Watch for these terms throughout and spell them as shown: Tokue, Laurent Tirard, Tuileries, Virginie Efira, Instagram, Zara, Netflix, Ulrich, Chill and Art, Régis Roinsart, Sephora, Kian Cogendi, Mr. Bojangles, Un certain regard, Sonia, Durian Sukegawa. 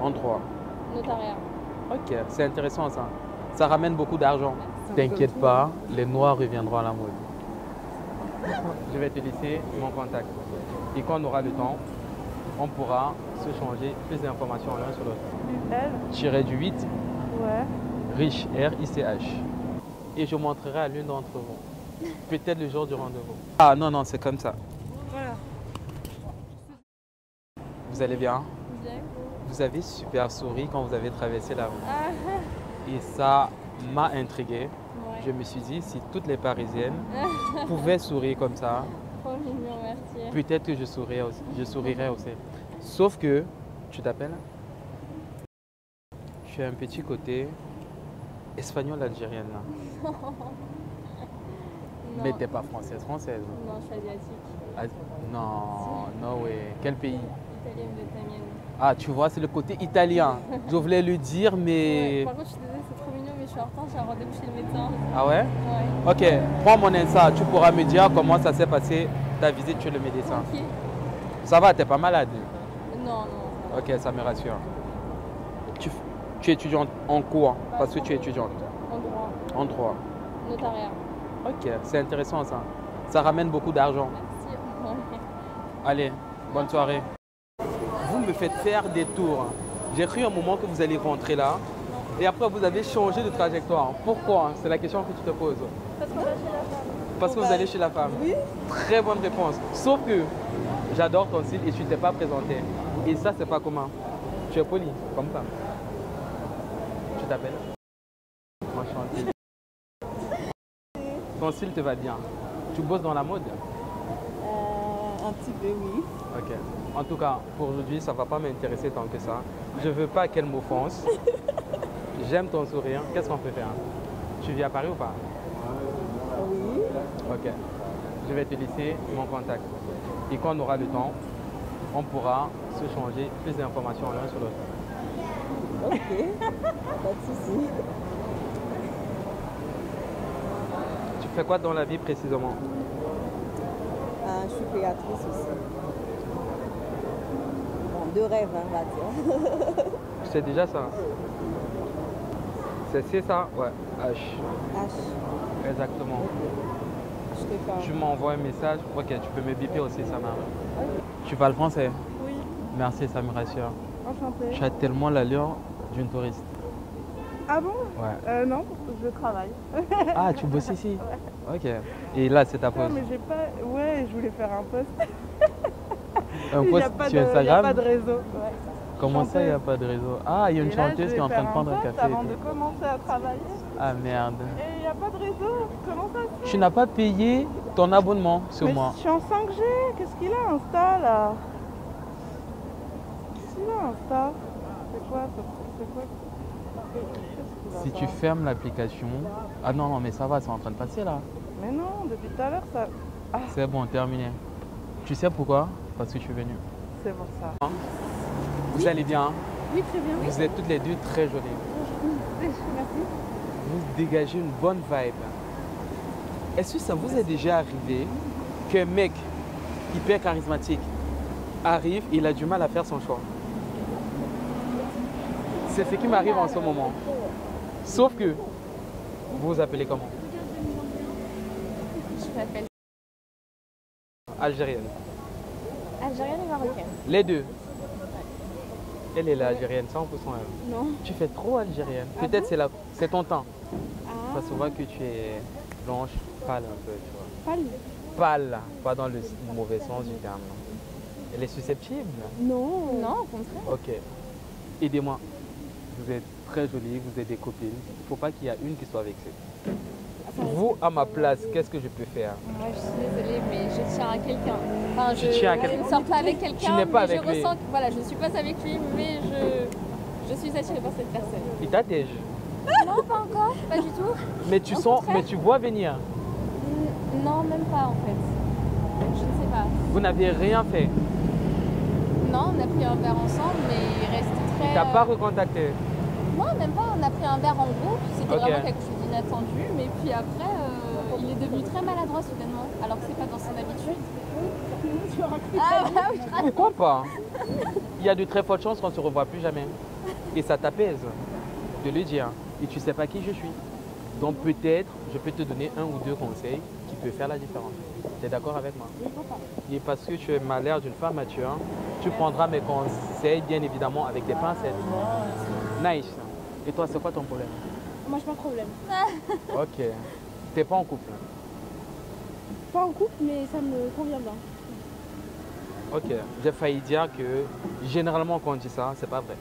En droit. Notariat. Ok, c'est intéressant ça. Ça ramène beaucoup d'argent. T'inquiète pas, les Noirs reviendront à la mode. Je vais te laisser mon contact. Et quand on aura le temps, on pourra se changer plus d'informations l'un sur l'autre. Tirer du 8. Ouais. Rich, R-I-C-H. Et je montrerai à l'une d'entre vous. Peut-être le jour du rendez-vous. Ah non, non, c'est comme ça. Voilà. Vous allez bien? Bien. Vous avez super souri quand vous avez traversé la rue. Ah. Et ça m'a intrigué. Ouais. Je me suis dit, si toutes les Parisiennes pouvaient sourire comme ça, peut-être que je sourirais aussi. Sauf que, tu t'appelles? Je suis un petit côté espagnol-algérienne. Non. Mais t'es pas française? Non, je suis asiatique. Non, si. No way. Quel pays? Italienne, vietnamienne. Ah, tu vois, c'est le côté italien. Je voulais le dire, mais... Ouais, par contre, je te disais, c'est trop mignon, mais je suis en retard, j'ai un rendez-vous chez le médecin. Ah ouais? Ouais. Ok, prends mon Insta, tu pourras me dire comment ça s'est passé ta visite chez le médecin. Ok. Ça va, t'es pas malade? Non, non. Ok, ça me rassure. Tu étudies en quoi? Parce que tu es étudiante. En droit. En droit. Notariat. Ok, c'est intéressant ça. Ça ramène beaucoup d'argent. Merci. Ouais. Allez, bonne soirée. Vous me faites faire des tours. J'ai cru un moment que vous allez rentrer là. Non. Et après, vous avez changé de trajectoire. Pourquoi? C'est la question que tu te poses. Parce qu'on va chez la femme. Parce que vous allez chez la femme. Oui. Très bonne réponse. Sauf que j'adore ton style et tu ne t'es pas présenté. Et ça, c'est pas commun. Tu es poli, comme ça. Tu t'appelles? Enchanté. Ton style te va bien. Tu bosses dans la mode? Un petit peu, oui. Ok. En tout cas, pour aujourd'hui, ça ne va pas m'intéresser tant que ça. Je ne veux pas qu'elle m'offense. J'aime ton sourire. Qu'est-ce qu'on peut faire? Tu vis à Paris ou pas? Oui. Ok. Je vais te laisser mon contact. Et quand on aura le temps, on pourra se changer plus d'informations l'un sur l'autre. Ok. Pas de souci. Tu fais quoi dans la vie précisément? Je suis créatrice aussi. Bon, de rêve, on va dire. C'est déjà ça. C'est ça? Ouais, H. H. Exactement. Tu m'envoies un message. Ok, tu peux me biper aussi, ça m'arrive. Okay. Tu parles français? Oui. Merci, ça me rassure. Enchantée. Tu as tellement l'allure d'une touriste. Ah bon? Ouais. Non, je travaille. Ah, tu bosses ici? Ouais. Ok. Et là, c'est ta pause? Non, mais j'ai pas... Ouais, je voulais faire un post. Un post sur Instagram? Il n'y a pas de réseau. Ouais. Comment ça, il n'y a pas de réseau? Ah, il y a une chanteuse qui est en train de prendre un café. Avant de commencer à travailler. Ah merde. Et il n'y a pas de réseau. Comment ça se fait? Tu n'as pas payé ton abonnement sur moi. Je suis en 5G. Qu'est-ce qu'il a, Insta, là? Qu'est-ce qu'il a, Insta? C'est quoi? C'est quoi? Si tu fermes l'application... Ah non, non, mais ça va, c'est en train de passer là. Mais non, depuis tout à l'heure, ça... Ah. C'est bon, terminé. Tu sais pourquoi? Parce que je suis venu. C'est pour ça. Hein? Vous allez bien? Oui, très bien. Vous êtes toutes les deux très jolies. Merci. Vous dégagez une bonne vibe. Est-ce que ça vous est déjà arrivé qu'un mec hyper charismatique arrive et il a du mal à faire son choix? C'est ce qui m'arrive en ce moment. Sauf que, vous vous appelez comment? Je m'appelle... Algérienne. Algérienne et marocaine. Les deux? Elle est là, algérienne, 100% elle. Non. Tu fais trop algérienne. Peut-être c'est ton teint. Ça se voit que tu es blanche, pâle un peu, tu vois. Pâle? Pâle, pas dans le mauvais sens du terme. Elle est susceptible? Non, non, au contraire. Ok. Aidez-moi. Vous êtes très jolie, vous êtes des copines. Il ne faut pas qu'il y a une qui soit vexée. Vous, à ma place, qu'est-ce que je peux faire? Moi, je suis désolée, mais je tiens à quelqu'un. Enfin, je ne sors pas avec quelqu'un, mais je ressens que voilà, je ne suis pas avec lui, mais je suis attirée par cette personne. Il t'attège? Non, pas encore, pas du tout. Mais tu sens, mais tu vois venir? Non, même pas en fait. Je ne sais pas. Vous n'avez rien fait? Non, on a pris un verre ensemble, mais il reste très... T'as pas recontacté? Non, même pas. On a pris un verre en groupe. C'était vraiment quelque chose d'inattendu. Mais puis après, il est devenu très maladroit soudainement. Alors que c'est pas dans son habitude. Pourquoi pas? Il y a de très fortes chances qu'on ne se revoit plus jamais. Et ça t'apaise de le dire. Et tu ne sais pas qui je suis. Donc peut-être, je peux te donner un ou deux conseils qui peuvent faire la différence. Tu es d'accord avec moi? Et parce que tu as l'air d'une femme mature, tu prendras mes conseils, bien évidemment, avec des pincettes. Nice. Et toi, c'est quoi ton problème? Moi, je n'ai pas de problème. Ok. T'es pas en couple? Pas en couple, mais ça me convient bien. Ok, j'ai failli dire que généralement quand on dit ça, c'est pas vrai.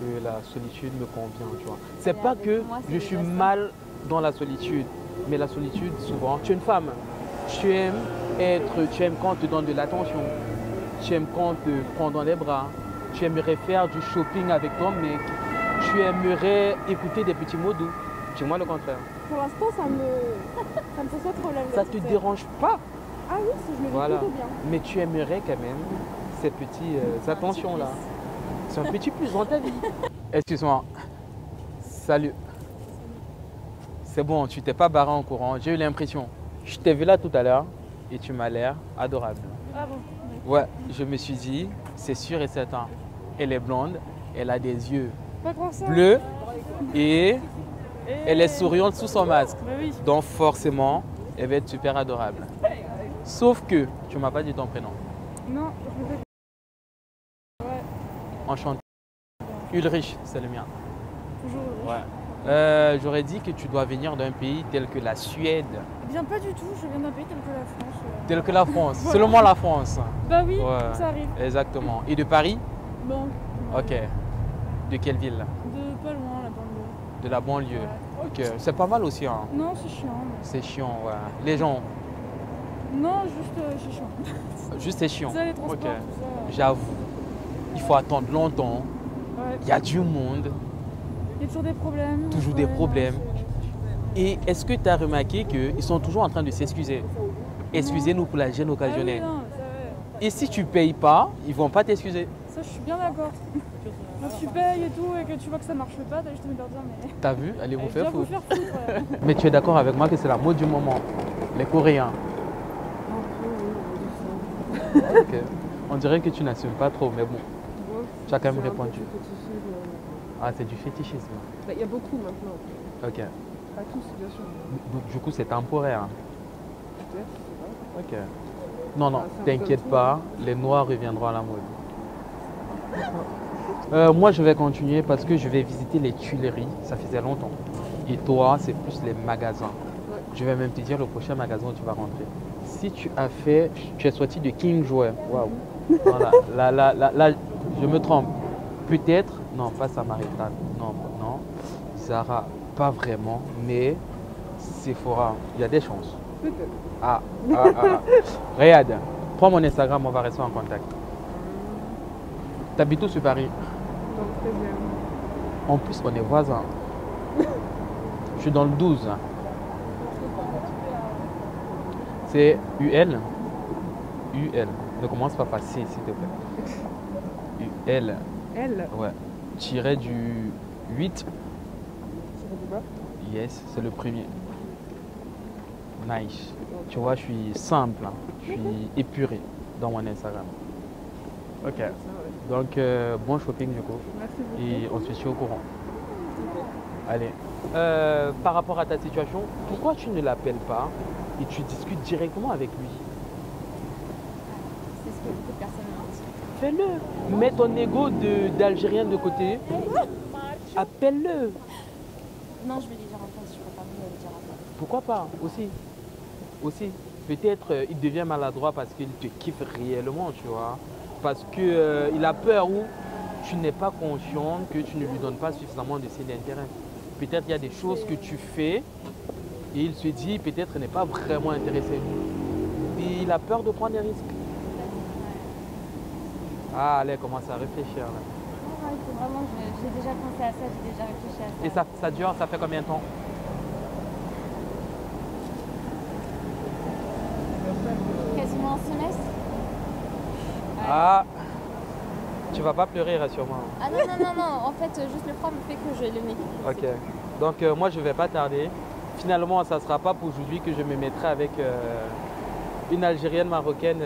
Que la solitude me convient, tu vois. C'est pas que moi, je suis mal dans la solitude, mais la solitude, souvent, tu es une femme. Tu aimes quand on te donne de l'attention, tu aimes quand on te prend dans les bras, tu aimerais faire du shopping avec ton mec, tu aimerais écouter des petits mots doux. Dis-moi le contraire. Pour l'instant, ça me pose pas de problème. Ça te dérange pas? Ah oui, je me dis plutôt bien. Mais tu aimerais quand même ces petites attentions-là. C'est un petit plus dans ta vie. Excuse-moi. Salut. C'est bon, tu t'es pas barré en courant. J'ai eu l'impression. Je t'ai vu là tout à l'heure et tu m'as l'air adorable. Ah bon? Ouais, je me suis dit, c'est sûr et certain. Elle est blonde, elle a des yeux bleus et elle est souriante sous son masque. Donc forcément, elle va être super adorable. Sauf que tu m'as pas dit ton prénom. Non, je ne sais pas. Ouais. Enchanté. Ulrich, c'est le mien. Toujours Ulrich. Ouais. J'aurais dit que tu dois venir d'un pays tel que la Suède. Eh bien, pas du tout. Je viens d'un pays tel que la France. Tel que la France. Voilà. Seulement la France. Bah oui, ouais. Ça arrive. Exactement. Et de Paris? Non. Ok. De quelle ville? De pas loin, la banlieue. De la banlieue. Ouais. Ok. C'est pas mal aussi, hein. Non, c'est chiant. Mais... c'est chiant, ouais. Les gens. Non, juste c'est chiant. Juste c'est chiant. Ok. J'avoue, il faut attendre longtemps. Ouais. Il y a du monde. Il y a toujours des problèmes. Toujours des problèmes. Et est-ce que tu as remarqué qu'ils sont toujours en train de s'excuser? Excusez-nous pour la gêne occasionnelle. Ah oui, non, et si tu payes pas, ils vont pas t'excuser. Ça, je suis bien d'accord. Quand tu payes et tout et que tu vois que ça marche pas, t'as juste envie de leur dire mais. T'as vu? Allez vous faire foutre. Ouais. Mais tu es d'accord avec moi que c'est la mode du moment, les Coréens. Okay. On dirait que tu n'assumes pas trop, mais bon, ouais, tu as quand même répondu. Ah, c'est du fétichisme. Bah, il y a beaucoup maintenant. Ok. Pas tous, bien sûr. Du coup, c'est temporaire. Peut-être, je sais pas. Ok. Non, non, t'inquiète pas, les noirs reviendront à la mode. Moi, je vais continuer parce que je vais visiter les Tuileries, ça faisait longtemps. Et toi, c'est plus les magasins. Ouais. Je vais même te dire le prochain magasin où tu vas rentrer. Si tu es sorti de King Jouer. Waouh. Voilà. Là, je me trompe. Peut-être, non, pas Samaritan. Non, non. Zara, pas vraiment. Mais Sephora, il y a des chances. Peut-être. Ah. Regarde, prends mon Instagram, on va rester en contact. T'habites où sur Paris? Dans le 13e. En plus, on est voisins. Je suis dans le 12. C'est UL. UL. Ne commence pas par C, s'il te plaît. UL. L. Ouais. Tiré du 8. Tiré du bas. Yes, c'est le premier. Nice. Tu vois, je suis simple. Hein. Je suis épuré dans mon Instagram. Ok. Donc, bon shopping du coup. Merci beaucoup. Et on se tient au courant. Allez. Par rapport à ta situation, pourquoi tu ne l'appelles pas? Et tu discutes directement avec lui. C'est ce que beaucoup de personnes m'ont. Fais-le. Mets ton ego d'Algérien de côté. Appelle-le. Non, je vais lui dire en face, je ne peux pas lui dire en face. Pourquoi pas? Aussi. Peut-être il devient maladroit parce qu'il te kiffe réellement, tu vois. Parce qu'il a peur ou tu n'es pas consciente que tu ne lui donnes pas suffisamment de ses intérêts. Peut-être il y a des choses que tu fais. Et il se dit peut-être n'est pas vraiment intéressé. Et il a peur de prendre des risques. Ah, allez, commence à réfléchir. Là. Ouais, vraiment, j'ai déjà pensé à ça, j'ai déjà réfléchi à ça. Et ça dure, ça fait combien de temps? Quasiment un semestre. Ouais. Ah, tu vas pas pleurer, rassure-moi. Ah non, en fait, juste le problème fait que je le mets. Ok, donc moi je vais pas tarder. Finalement, ça ne sera pas pour aujourd'hui que je me mettrai avec une Algérienne marocaine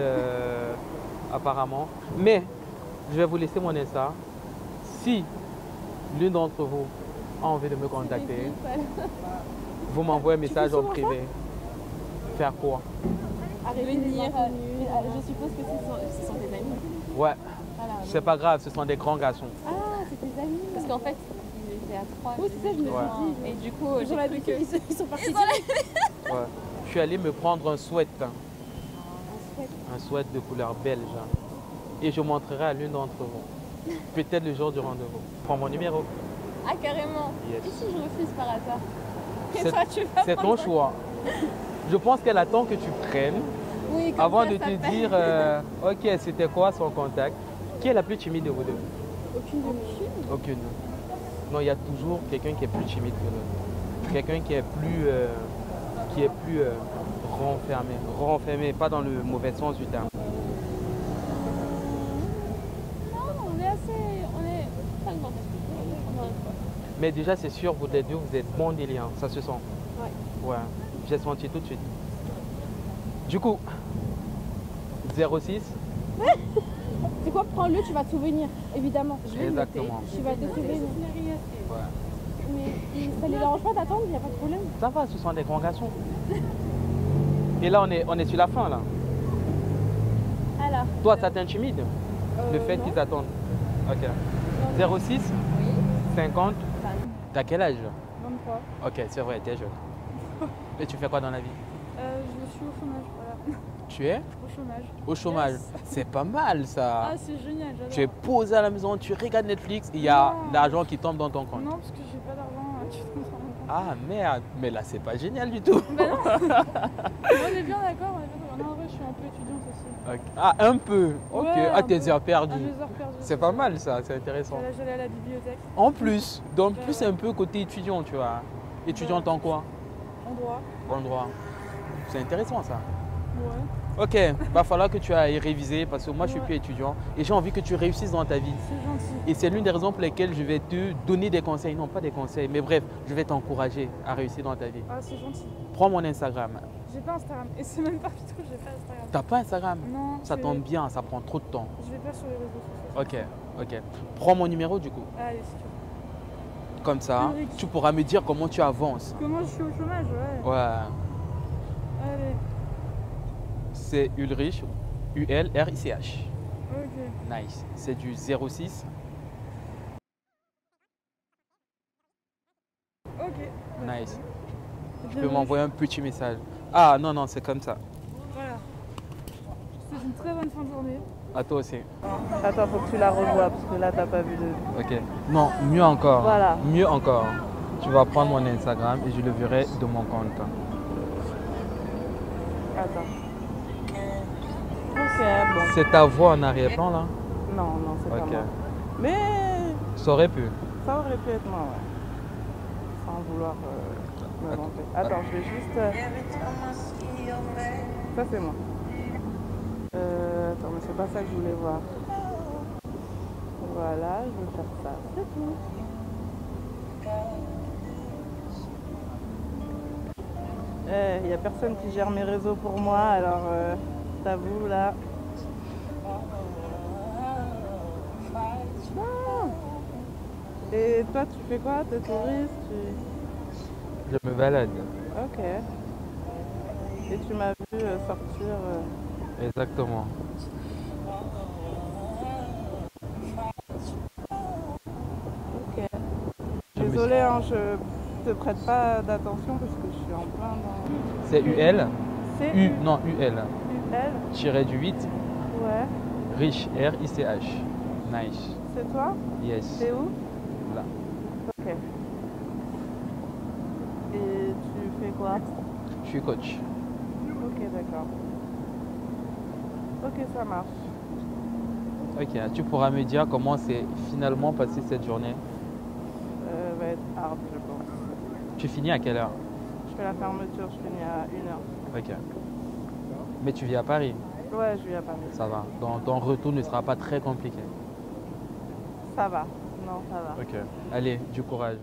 apparemment. Mais je vais vous laisser mon Insta. Si l'une d'entre vous a envie de me contacter, vous m'envoyez un message en privé. Faire quoi? Venir. Je suppose que ce sont des amis. Ouais. Voilà, c'est pas grave, ce sont des grands garçons. Ah, c'est des amis. Parce qu'en fait, ils étaient à 3. Oui, c'est ça, je me suis dit. Et du coup, j'ai cru qu'ils sont partis. Ouais. Je suis allée me prendre un sweat. Un sweat de couleur belge. Et je montrerai à l'une d'entre vous. Peut-être le jour du rendez-vous. Prends mon numéro. Ah, carrément. Yes. Et si je refuse par hasard? Et toi, tu vas... C'est ton choix. Je pense qu'elle attend que tu prennes avant de te dire ok, c'était quoi son contact. Qui est la plus timide de vous deux? Aucune. Aucune. Non, il y a toujours quelqu'un qui est plus timide que l'autre. Quelqu'un qui est plus renfermé. Renfermé, pas dans le mauvais sens du terme. Non, on est assez... on est tellement... Mais déjà, c'est sûr, vous les deux, vous êtes bons délire. Ça se sent. Ouais. Ouais. J'ai senti tout de suite. Du coup, 06. C'est quoi? Prends-le, tu vas te souvenir, évidemment. Exactement. Tu vas te souvenir. Ouais. Mais ça les dérange pas d'attendre, il n'y a pas de problème. Ça va, ce sont des grands garçons. Et là, on est sur la fin, là. Alors. Toi, ça t'intimide le fait qu'ils attendent. Ok. 06. Oui. 50. T'as quel âge? 23. Ok, c'est vrai, t'es jeune. Et tu fais quoi dans la vie? Je suis au chômage, voilà. Tu es? Au chômage. Au chômage, yes. C'est pas mal ça. Ah, c'est génial, j'adore. Tu es posé à la maison, tu regardes Netflix, il y a l'argent qui tombe dans ton compte. Non, parce que j'ai pas d'argent, tu tombes dans mon compte. Ah merde, mais là c'est pas génial du tout. Bah non. On est bien d'accord, on est bien d'accord. En vrai, je suis un peu étudiante aussi. Okay. Ah, un peu? Ok, ouais, ah, tes heures perdues. C'est pas mal ça, c'est intéressant. J'allais à la bibliothèque. En plus, donc plus un peu côté étudiant, tu vois. Étudiante en quoi? En droit. En droit. C'est intéressant ça. Ouais. Ok, va falloir que tu ailles réviser parce que moi je suis plus étudiant et j'ai envie que tu réussisses dans ta vie. C'est gentil. Et c'est l'une des raisons pour lesquelles je vais te donner des conseils. Non, pas des conseils, mais bref, je vais t'encourager à réussir dans ta vie. Ah, c'est gentil. Prends mon Instagram. J'ai pas Instagram et c'est même pas du tout que j'ai pas Instagram. T'as pas Instagram? Non. Ça tombe bien, ça prend trop de temps. Je vais pas sur les réseaux sociaux. Ok. Prends mon numéro du coup. Allez, si tu veux. Comme ça, tu pourras me dire comment tu avances. Comment je suis au chômage, ouais. Ouais. Allez. C'est Ulrich, U-L-R-I-C-H. Ok. Nice. C'est du 06. Ok. Nice. Tu peux m'envoyer un petit message. Ah non, non, c'est comme ça. Voilà. C'est une très bonne fin de journée. À toi aussi. Attends, faut que tu la revoies parce que là, t'as pas vu le... Ok. Non, mieux encore. Voilà. Mieux encore. Tu vas prendre mon Instagram et je le verrai de mon compte. Attends. Ok, bon. C'est ta voix en arrière-plan, là? Non, non, c'est pas moi. Mais... ça aurait pu. Ça aurait pu être moi, ouais. Sans vouloir me vanter. Attends, je vais juste... Ça, c'est moi. Attends, mais c'est pas ça que je voulais voir. Voilà, je vais faire ça. C'est tout. Il n'y a personne qui gère mes réseaux pour moi, alors t'avoue là. Et toi, tu fais quoi? T'es touriste? Je me balade. Ok. Et tu m'as vu sortir... Exactement. Ok. Désolée, hein, je te prête pas d'attention parce que je suis en plein dans... C'est UL. C'est U. Non, UL. UL. Tiré du 8. Ouais. Rich, R-I-C-H. Nice. C'est toi? Yes. C'est où? Là. Ok. Et tu fais quoi? Je suis coach. Ok, d'accord. Ok, ça marche. Ok, tu pourras me dire comment s'est finalement passée cette journée? Va être hard, je pense. Tu finis à quelle heure? Je fais la fermeture, je finis à 1h. Ok. Mais tu vis à Paris? Ouais, je vis à Paris. Ça va. Donc ton retour ne sera pas très compliqué? Ça va. Non, ça va. Ok. Allez, du courage.